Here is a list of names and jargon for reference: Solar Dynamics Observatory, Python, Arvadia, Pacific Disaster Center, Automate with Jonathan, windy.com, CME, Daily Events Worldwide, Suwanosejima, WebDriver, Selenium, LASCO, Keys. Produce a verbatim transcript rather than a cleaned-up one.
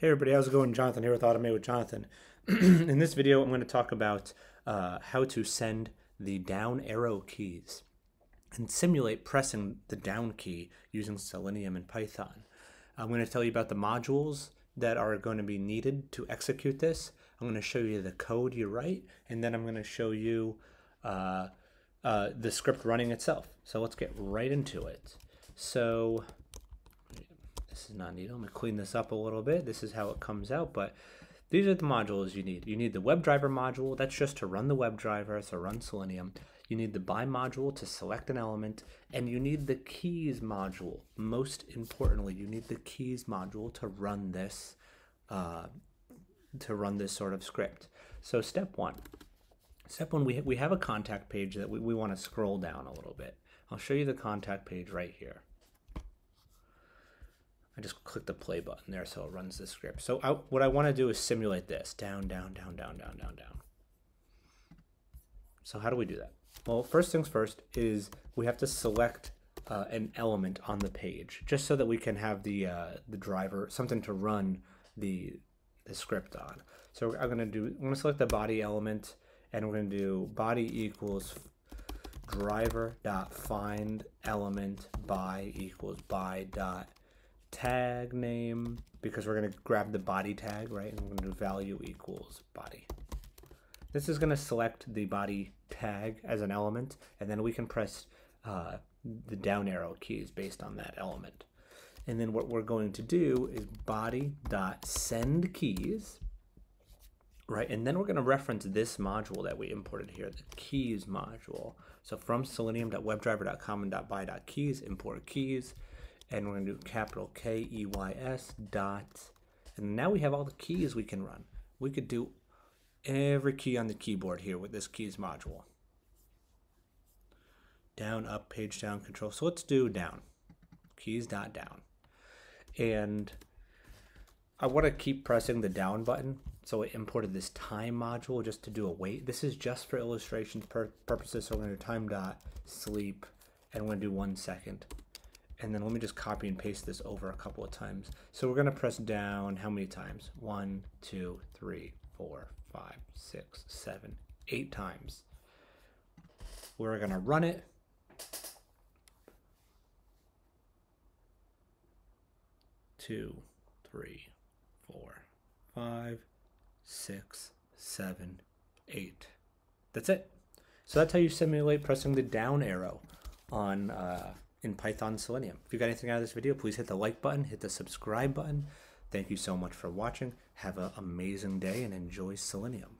Hey everybody, how's it going? Jonathan here with Automate with Jonathan. In this video, I'm going to talk about uh, how to send the down arrow keys and simulate pressing the down key using Selenium and Python. I'm going to tell you about the modules that are going to be needed to execute this. I'm going to show you the code you write, and then I'm going to show you uh, uh, the script running itself. So let's get right into it. So this is not needed. I'm going to clean this up a little bit. This is how it comes out, but these are the modules you need. You need the WebDriver module. That's just to run the WebDriver, so run Selenium. You need the by module to select an element, and you need the keys module. Most importantly, you need the keys module to run this, uh, to run this sort of script. So step one. Step one, we, ha we have a contact page that we, we want to scroll down a little bit. I'll show you the contact page right here. I just click the play button there, so it runs the script. So I, what I want to do is simulate this. Down, down, down, down, down, down, down. So how do we do that? Well, first things first is we have to select uh, an element on the page, just so that we can have the uh, the driver, something to run the, the script on. So I'm going to do, I'm going to select the body element, and we're going to do body equals driver.find element by equals by dot tag name, because we're going to grab the body tag, right? And we're going to do value equals body. This is going to select the body tag as an element, and then we can press uh, the down arrow keys based on that element. And then what we're going to do is body.send keys, right? And then we're going to reference this module that we imported here, the keys module. So from selenium.webdriver.com and .by.keys, import keys. And we're going to do capital K E Y S dot, and now we have all the keys we can run. We could do every key on the keyboard here with this keys module. Down, up, page down, control. So let's do down, keys dot down. And I want to keep pressing the down button. So I imported this time module just to do a wait. This is just for illustration purposes. So we're going to do time dot sleep, and we're going to do one second. And then let me just copy and paste this over a couple of times. So we're going to press down how many times? One, two, three, four, five, six, seven, eight times. We're going to run it. Two, three, four, five, six, seven, eight. That's it. So that's how you simulate pressing the down arrow on uh, in Python Selenium. If you got anything out of this video, please hit the like button, hit the subscribe button. Thank you so much for watching. Have an amazing day and enjoy Selenium.